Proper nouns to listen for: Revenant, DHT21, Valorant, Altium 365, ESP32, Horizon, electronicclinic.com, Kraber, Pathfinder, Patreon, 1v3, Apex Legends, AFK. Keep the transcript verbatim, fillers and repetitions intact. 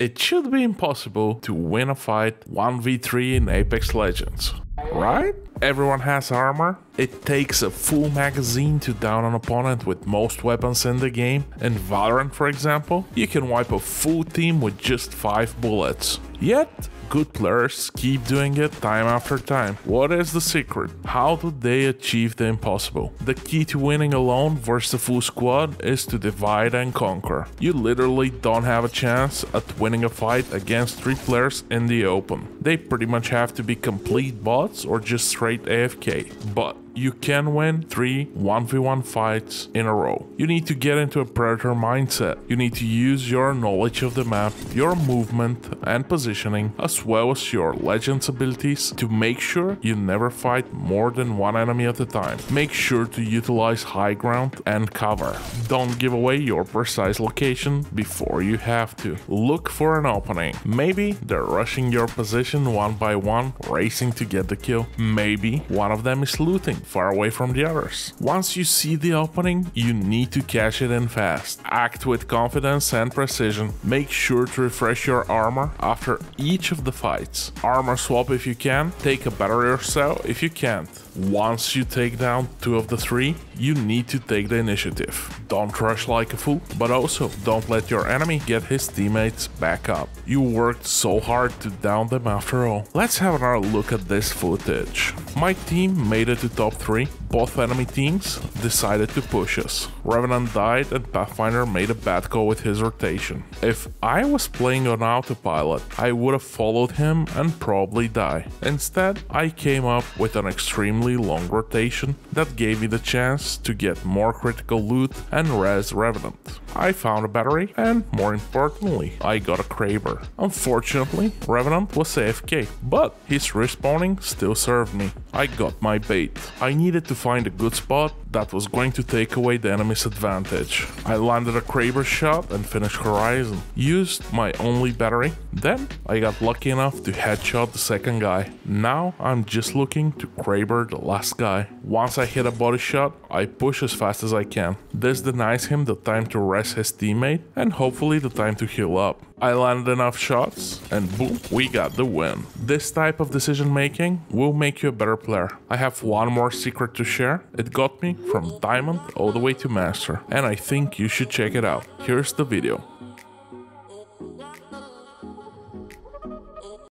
It should be impossible to win a fight one v three in Apex Legends, right? Everyone has armor, it takes a full magazine to down an opponent with most weapons in the game. In Valorant, for example, you can wipe a full team with just five bullets. Yet, good players keep doing it time after time. What is the secret? How do they achieve the impossible? The key to winning alone versus a full squad is to divide and conquer. You literally don't have a chance at winning a fight against three players in the open. They pretty much have to be complete bots or just straight A F K. But you can win three one v one fights in a row. You need to get into a predator mindset. You need to use your knowledge of the map, your movement and positioning, as well as your legend's abilities to make sure you never fight more than one enemy at a time. Make sure to utilize high ground and cover. Don't give away your precise location before you have to. Look for an opening. Maybe they're rushing your position one by one, racing to get the kill. Maybe one of them is looting far away from the others. Once you see the opening, you need to cash it in fast. Act with confidence and precision. Make sure to refresh your armor after each of the fights. Armor swap if you can, take a battery or so if you can't. Once you take down two of the three, you need to take the initiative. Don't rush like a fool, but also don't let your enemy get his teammates back up. You worked so hard to down them after all. Let's have another look at this footage. My team made it to top three. Both enemy teams decided to push us. Revenant died and Pathfinder made a bad call with his rotation. If I was playing on autopilot, I would have followed him and probably die. Instead, I came up with an extremely long rotation that gave me the chance to get more critical loot and res Revenant. I found a battery and, more importantly, I got a Kraber. Unfortunately, Revenant was A F K, but his respawning still served me. I got my bait. I needed to find a good spot that was going to take away the enemy's advantage. I landed a Kraber shot and finished Horizon. Used my only battery, then I got lucky enough to headshot the second guy. Now I'm just looking to Kraber the last guy. Once I hit a body shot, I push as fast as I can. This denies him the time to rest his teammate and hopefully the time to heal up. I landed enough shots and boom, we got the win. This type of decision making will make you a better player. I have one more secret to share. It got me from diamond all the way to master, and I think you should check it out. Here's the video.